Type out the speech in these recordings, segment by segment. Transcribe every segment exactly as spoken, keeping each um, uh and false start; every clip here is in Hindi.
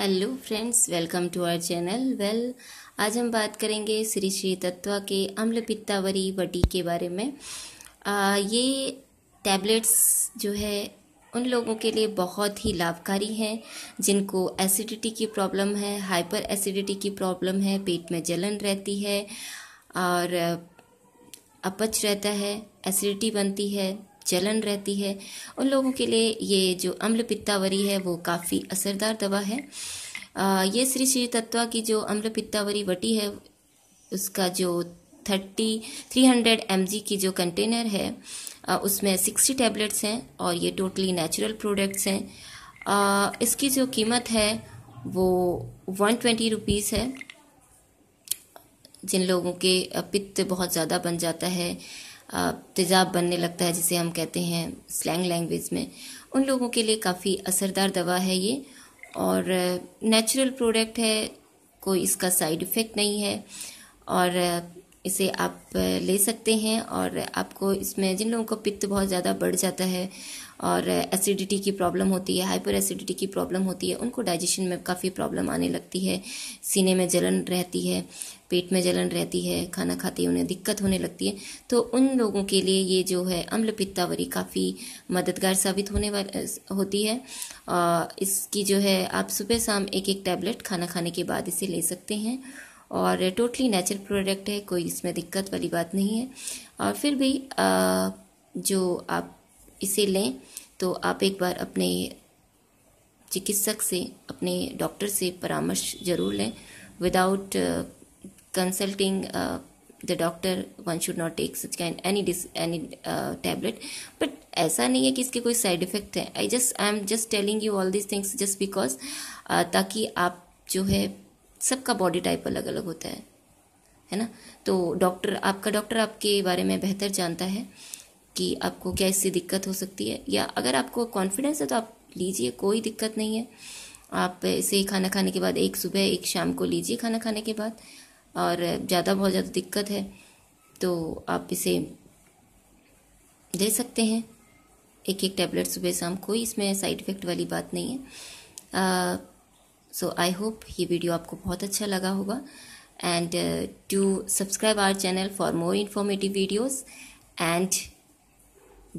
Hello friends, welcome to our channel. Well आज हम बात करेंगे श्री श्री तत्व के अम्लपित्तावरी वटी के बारे में। आ, ये टैबलेट्स जो है उन लोगों के लिए बहुत ही लाभकारी हैं जिनको एसिडिटी की प्रॉब्लम है, हाइपर एसिडिटी की प्रॉब्लम है, पेट में जलन रहती है और अपच रहता है, एसिडिटी बनती है, जलन रहती है। उन लोगों के लिए ये जो अम्लपित्तावरी है वो काफ़ी असरदार दवा है। आ, ये श्री श्री तत्व की जो अम्लपित्तावरी वटी है उसका जो thirty three hundred M G की जो कंटेनर है आ, उसमें सिक्सटी टैबलेट्स हैं और ये टोटली नेचुरल प्रोडक्ट्स हैं। आ, इसकी जो कीमत है वो वन ट्वेंटी रुपीज़ है। जिन लोगों के पित्त बहुत ज़्यादा बन जाता है, तेजाब बनने लगता है जिसे हम कहते हैं स्लैंग लैंग्वेज में, उन लोगों के लिए काफ़ी असरदार दवा है ये। और नेचुरल प्रोडक्ट है, कोई इसका साइड इफ़ेक्ट नहीं है और इसे आप ले सकते हैं। और आपको इसमें जिन लोगों को पित्त बहुत ज़्यादा बढ़ जाता है और एसिडिटी की प्रॉब्लम होती है, हाइपर एसिडिटी की प्रॉब्लम होती है, उनको डाइजेशन में काफ़ी प्रॉब्लम आने लगती है, सीने में जलन रहती है, पेट में जलन रहती है, खाना खाते ही उन्हें दिक्कत होने लगती है, तो उन लोगों के लिए ये जो है अम्लपित्तावरी काफ़ी मददगार साबित होने वाली होती है। इसकी जो है आप सुबह शाम एक एक टैबलेट खाना खाने के बाद इसे ले सकते हैं और टोटली नेचुरल प्रोडक्ट है, कोई इसमें दिक्कत वाली बात नहीं है। और फिर भी आ, जो आप इसे लें तो आप एक बार अपने चिकित्सक से, अपने डॉक्टर से परामर्श जरूर लें। Without consulting the doctor one should not take such kind any this any tablet. But ऐसा नहीं है कि इसके कोई साइड इफेक्ट है। I just I am just telling you all this things just because, ताकि आप जो है, सबका बॉडी टाइप अलग अलग होता है है ना, तो डॉक्टर आपका डॉक्टर आपके बारे में बेहतर जानता है कि आपको क्या इससे दिक्कत हो सकती है। या अगर आपको कॉन्फिडेंस है तो आप लीजिए, कोई दिक्कत नहीं है। आप इसे खाना खाने के बाद एक सुबह एक शाम को लीजिए खाना खाने के बाद। और ज़्यादा बहुत ज़्यादा दिक्कत है तो आप इसे ले सकते हैं, एक एक टैबलेट सुबह शाम, कोई इसमें साइड इफ़ेक्ट वाली बात नहीं है। आ, सो आई होप ये वीडियो आपको बहुत अच्छा लगा होगा। And to subscribe our channel for more informative videos and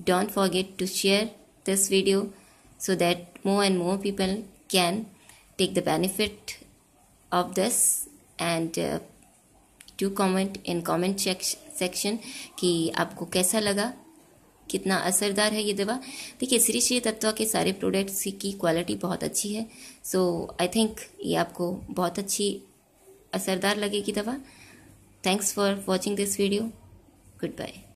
don't forget to share this video so that more and more people can take the benefit of this. And to comment in comment section कि आपको कैसा लगा, कितना असरदार है ये दवा। देखिए, श्री श्री तत्व के सारे प्रोडक्ट्स की क्वालिटी बहुत अच्छी है, सो आई थिंक ये आपको बहुत अच्छी असरदार लगेगी दवा। Thanks for watching this video. Good bye.